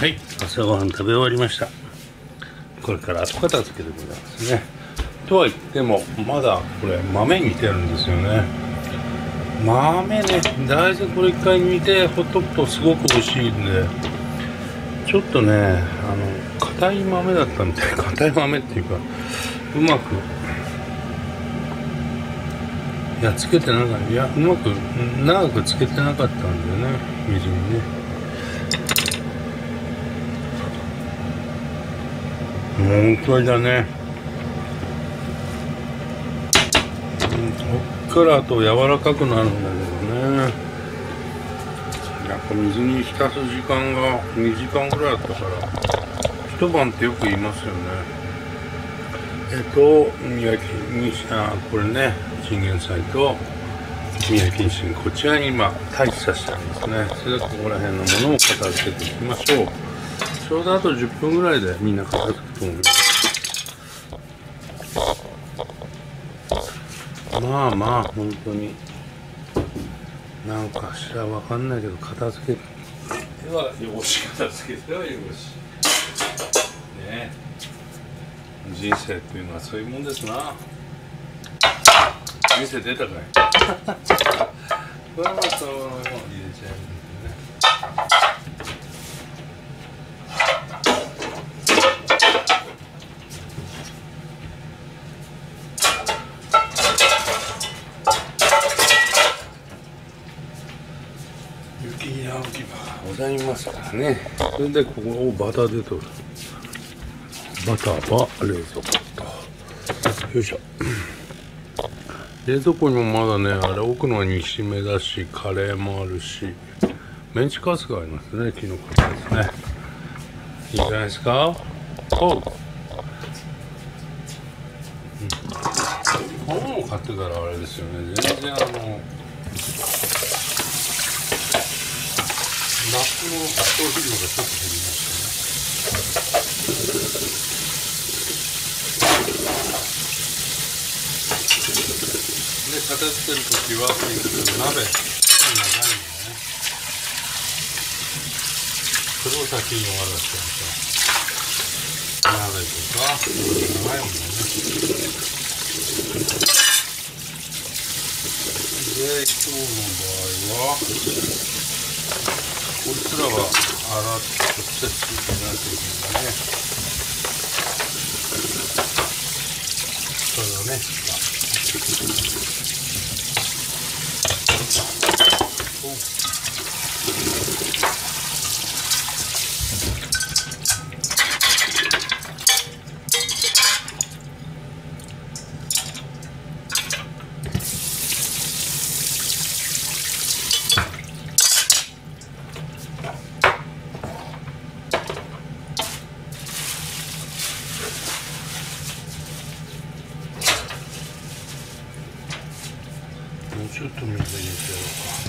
はい、朝ごはん食べ終わりました。これから後片付けでございますね。とは言ってもまだこれ豆煮てるんですよね。豆ね、大豆これ一回煮てほっとくとすごく美味しいんで、ちょっとね硬い豆だったみたい。硬い豆っていうかうまくやっつけてなかった。いやうまく長くつけてなかったんだよね、水にね。もうこれだね。こっからあと柔らかくなるんだけどね。やっぱ水に浸す時間が2時間ぐらいあったから一晩ってよく言いますよね。焼きにしたこれね、チンゲン菜と宮城錦糸、こちらに今待機させてありますね。それでここら辺のものを片付けていきましょう。ちょうどあと10分ぐらいでみんな片付くと思います。まあまあ本当になんかしらわかんないけど片付けてはよし、片付けてはよしね。人生っていうのはそういうもんですな。店出たかいこれはまた入れちゃう。ございますからね。それでここをバターで取る。バターは冷蔵庫と、よいしょ。冷蔵庫にもまだね、あれ奥の煮しめだし、カレーもあるし、メンチカツがありますね。キノコですね。いいじゃないですか。おう、このもの買ってたらあれですよね。全然ラップの消費量がちょっと減りましたね。で、片付けるときは鍋、長いのね。それを先に終わらせておく。鍋とか、長いものね。で、今日の場合はこいつらは洗って直接入れないといけないね。そうだね。ちょっと水入れてや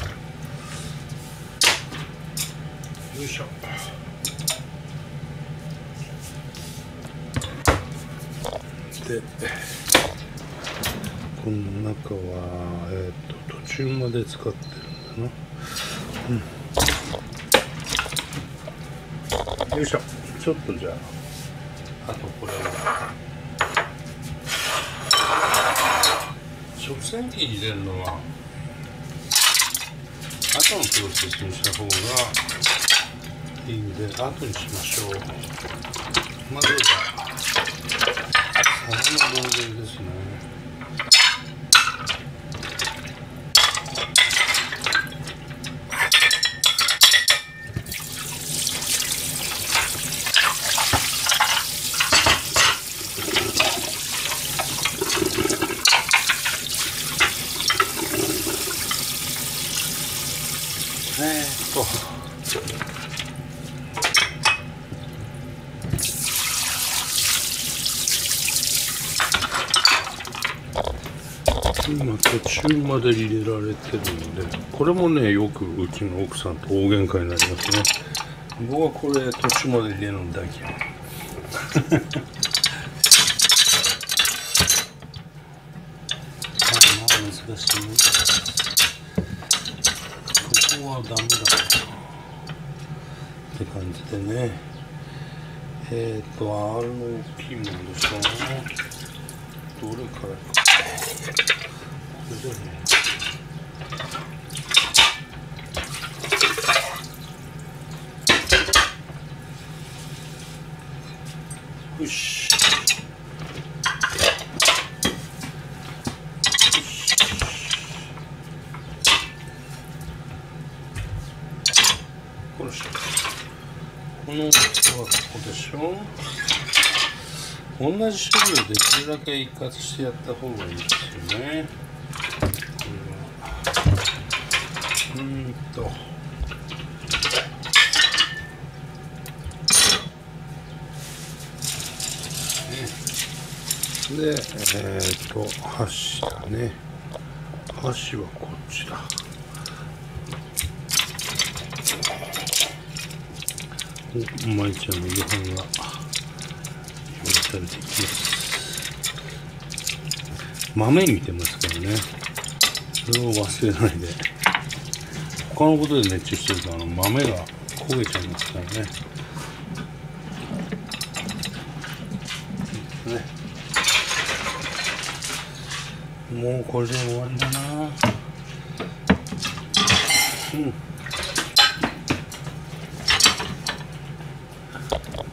ろうか。よいしょ。でこの中は、途中まで使ってるんだな、うん、よいしょ。ちょっとじゃああとこれは食洗機に入れるのは後のプロセスにした方がいいんで後にしましょう。まずはサバの丼ですね。今途中まで入れられてるんで、これもねよくうちの奥さんと大喧嘩になりますね。僕はこれ途中まで入れるの大嫌い難しいね。ここはダメだな。って感じでね、あのピーマンでしょ、どれからこれでね、よし。この人はここでしょ。同じ処理をできるだけ一括してやった方がいいですよね。これはで、箸だね。箸はこっちだ。お、舞ちゃんのご飯が用意されていきます。豆見てますからね。それを忘れないで。他のことで熱中してると豆が焦げちゃいますからね。ね。もうこれで終わりだな。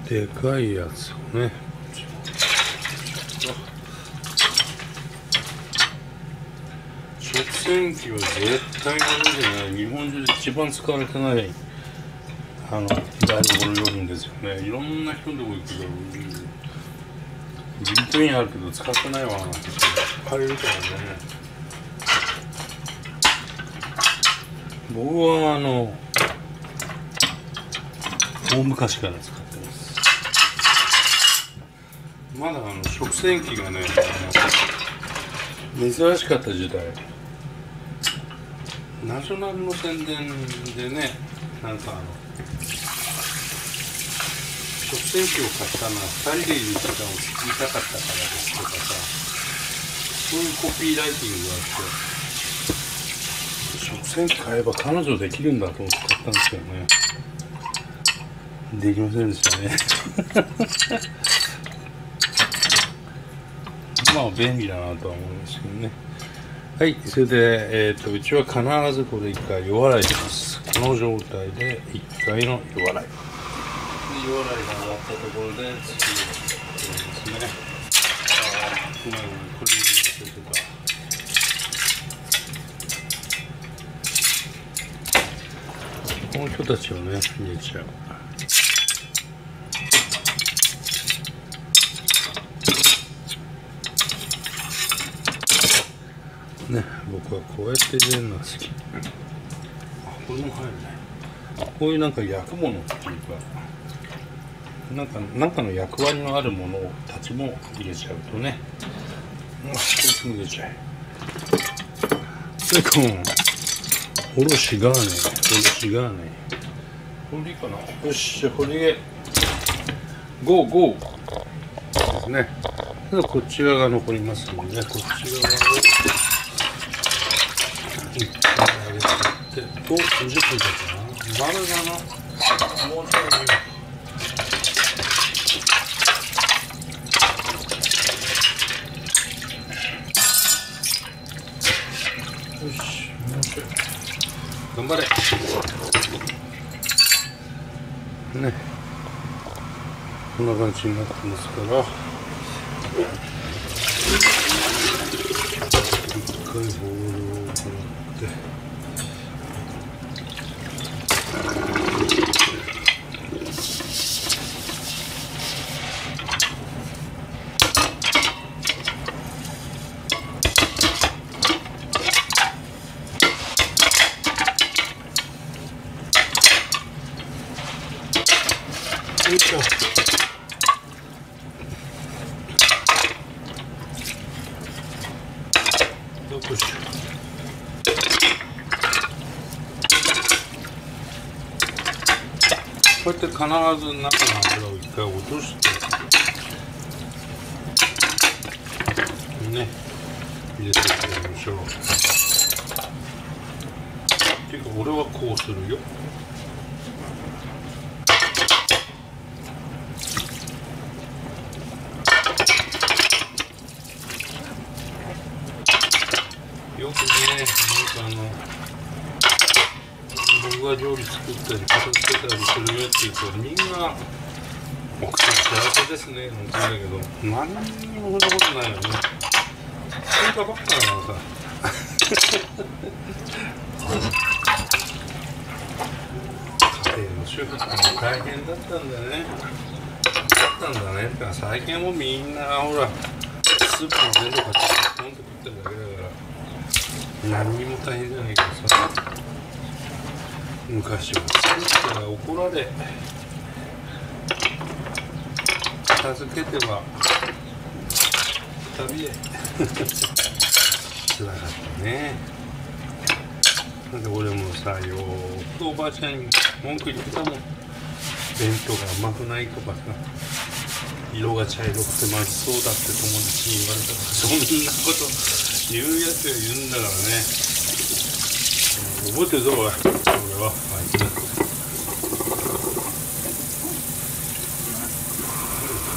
でかいやつをね。食洗機は絶対無理じゃない。日本中で一番使われてない台所用品ですよね。いろんな人のとこ行くけど、ビットインあるけど使ってないわ。借りるからね。僕は大昔から使ってます。まだ食洗機がね、珍しかった時代、ナショナルの宣伝でね、なんか食洗機を買ったのは2人でいる時間を作りたかったからですとかさ、そういうコピーライティングがあって、食洗機買えば彼女できるんだと思って買ったんですけどね、できませんでしたね。まあ便利だなとは思うんですけどね。はい、それで、うちは必ずこれ1回夜洗いします。この状態で1回の夜洗い、湯洗いが終わったところで次のですね、このようにクリームしてとか、この人たちをね入れちゃう。ね、僕はこうやって入れるのが好き。あ、これも入るね。こういうなんか焼くものっていうか。なんかの役割のあるものたちも入れちゃうとね、こいつも入れちゃえ。で、このおろしがね、おろしがね、これでいいかな。よし、じゃあこれでゴーゴーですね。ただこっち側が残りますので、こっち側を一回上げていってと、10分経ったな、丸だな、もうちょいね。頑張れね、こんな感じになってますから、一回ボールをこうやって。こうやって必ず中の油を一回落としてね、入れていきましょう。っていうか俺はこうするよ。が料理作ったり片付けたりするよっていうとみんな奥さん幸せですね本当だけど何にもそんなことないよね。喧嘩ばっかだからさ家庭の主婦さんも大変だったんだねってか最近はもうみんなほらスーパーの全部買ってポンって食ってるだけだから何にも大変じゃないけどさ昔は作ったら怒られ片付けては旅へつらかったね。なんで俺もさよくおばあちゃんに文句言ってたもん。弁当が甘くないとかさ色が茶色くてまずそうだって友達に言われたからそんなこと言うやつが言うんだからね。覚えてるぞ俺はあいつだ。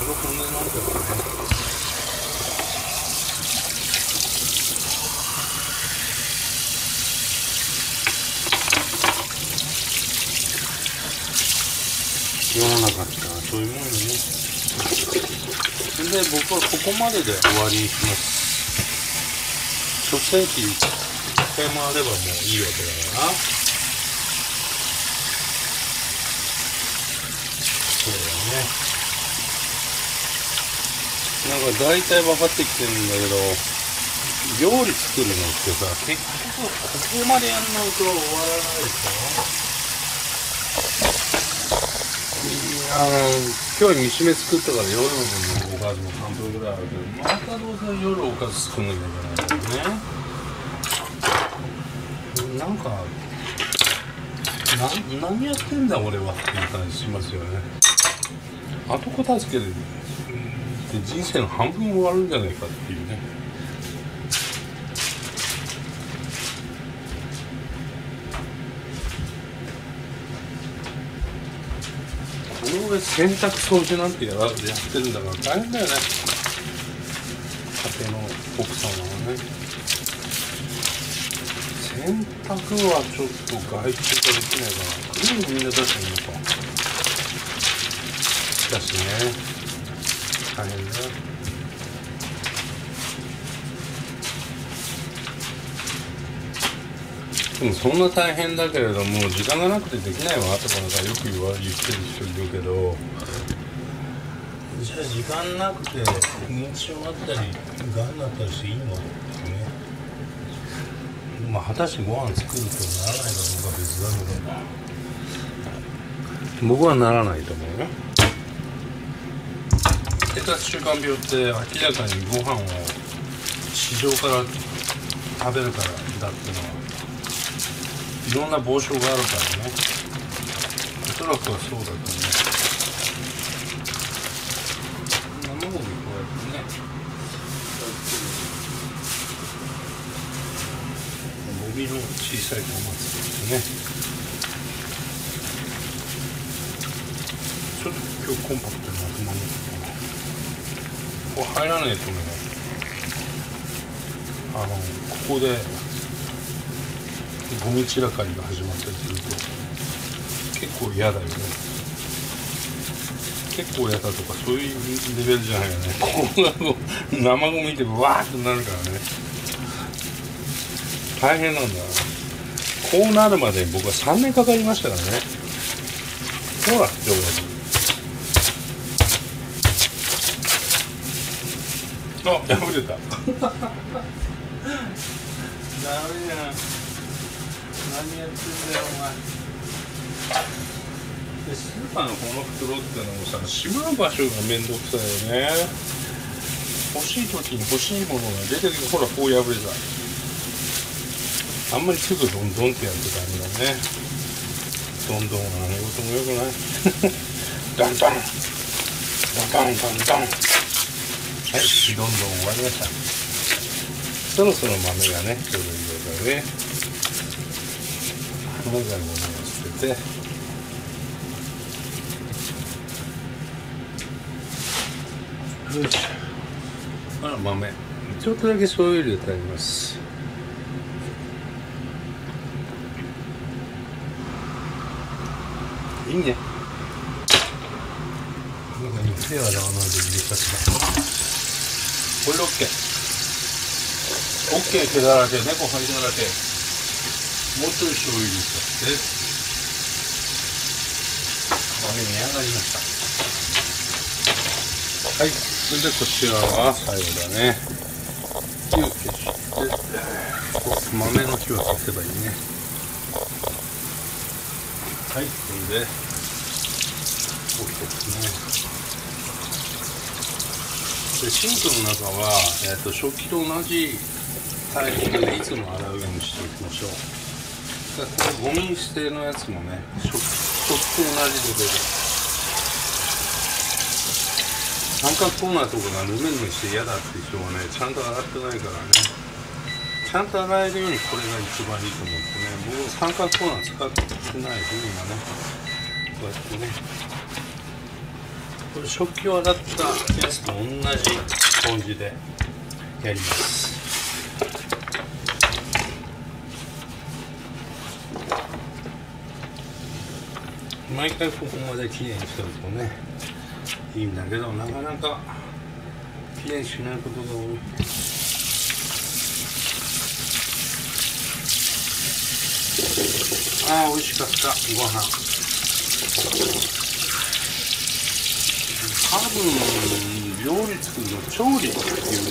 こんなになるからね。世の中ってそういうもんよね。それで僕はここまでで終わりにします。食洗機回ればもういいわけだからな。そうだね。なんか大体分かってきてるんだけど、料理作るのってさ、結局ここまでやんないと終わらないですよ。今日煮しめ作ったから夜のおかずも半分ぐらいあるけど、またどうせ夜おかず作んなきゃいけないんだよね。なんか何やってんだ俺はっていう感じしますよね。後片付けで人生の半分終わるんじゃないかっていうね。この上洗濯掃除なんてやってるんだから大変だよね家庭の奥様はね。洗濯はちょっと外注ができないかな。クリームみんな出してみようか。しかしね、大変だ。でもそんな大変だけれども、時間がなくてできないわとかなんかよく言ってる人いるけど、じゃあ時間なくて認知症になったり、がんになったりしていいのってね。まあ果たしてご飯作るとならないかどうか別だけど僕はならないと思うよ。血圧習慣病って明らかにご飯を市場から食べるからだっていうのはいろんな防止があるからね。おそらくはそうだと思う。生ゴミこうやってね小さい小松ですね。ちょっと今日コンパクトにまとまるここ入らないとねここでゴミ散らかりが始まったりすると結構嫌だよね。結構嫌だとかそういうレベルじゃないよね。ここが生ゴミでわーってなるからね大変なんだ。こうなるまで僕は3年かかりましたからね。ほら、上手。あ、破れた。ダメじゃん。何やってんだよ、お前。で、スーパーのこの袋ってのもさ、しまう場所が面倒くさいよね。欲しい時に欲しいものが出てきて、ほら、こう破れた。あんまりすぐどんどんってやるとダメだね。どんどんは何事もよくない。どんどんどんどんどんどんはい、どんどん終わりました。そろそろ豆がね、ちょうどいい状態で豆が物を捨ててよいしょ。あら、豆ちょっとだけ醤油入れてあります。いいね。なんか肉ではならないで入れたしな。これで OK 毛だらけ、猫入りだらけ。もうちょい醤油に使って揚げ上がりました。はい、それでこちらは最後だね。火を消して豆の火を消せばいいね。はい、それで OK ですね。でシンクの中は、食器と同じタイミングでいつも洗うようにしておきましょう。これゴミ捨てのやつもね、食器と同じで三角コーナーとかがぬめぬめして嫌だって人はね、ちゃんと洗ってないからね、ちゃんと洗えるようにこれが一番いいと思ってね、僕三角コーナー使ってないで今ね、こうやってね、これ食器を洗ったやつと同じスポンジでやります。毎回ここまできれいにしてるとねいいんだけど、なかなかきれいにしないことが多い。あー、美味しかったご飯。多分料理作るの調理っていう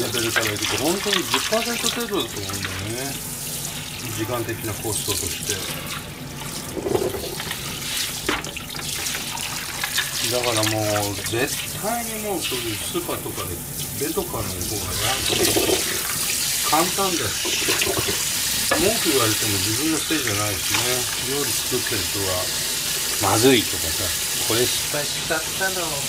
レベルからいくと本当に 10% 程度だと思うんだよね、時間的なコストとして。だからもう絶対にもうそういうスーパーとかでベッドカーの方が安く簡単です。文句言われても自分のせいじゃないしね、料理作ってる人はまずいとかさ、これ失敗しちゃっただろう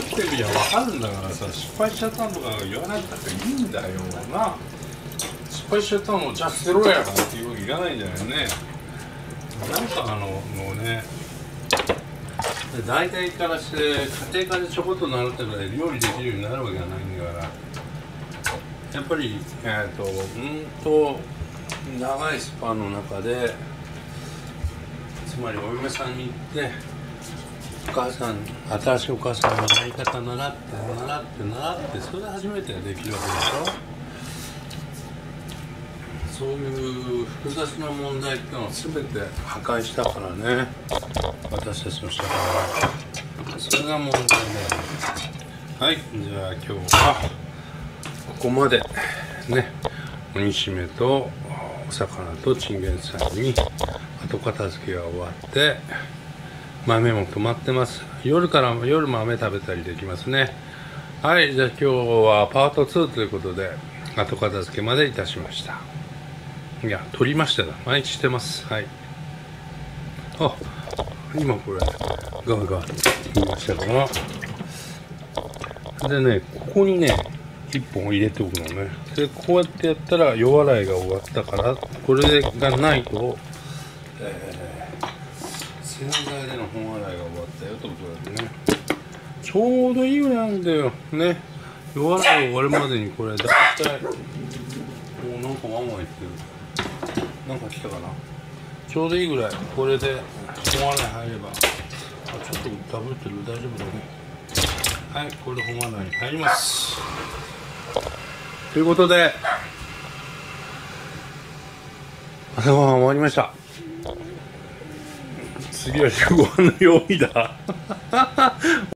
とか言って出すんだけど、みんな作ってるやわかるんだからさ、失敗しちゃったとか言わなくたっていいんだよな。失敗しちゃったのをじゃあ捨てろやからっていうわけいかないんじゃないよね。なんかもうね、大体からして家庭科でちょこっと習ったから料理できるようになるわけがないんだから、やっぱり長いスパンの中で、つまりお嫁さんに行ってお母さん、新しいお母さんのやり方習ってそれで初めてできるわけでしょ。そういう複雑な問題っていうのを全て破壊したからね、私たちの社会は。それが問題だよね。はい、じゃあ今日はここまでね、鬼しめとお魚とチンゲンサイに後片付けが終わって、豆も止まってます。夜豆食べたりできますね。はい、じゃあ今日はパート2ということで後片付けまでいたしました。いや、取りました。毎日してます。はい、あ、今これガンガン取りましたからでね、ここにね1本入れておくのね。でこうやってやったら夜洗いが終わったから、これがないと、洗剤での本洗いが終わったよということだよね。ちょうどいいようなんだよね。夜洗い終わるまでにこれだいたい、もうなんかワンワンいってる、なんか来たかな。ちょうどいいぐらい、これで本洗い入れば、あ、ちょっとダブってる、大丈夫だね。はい、これで本洗いに入ります。ということで朝ごはん終わりました。次は夕ご飯の用意だ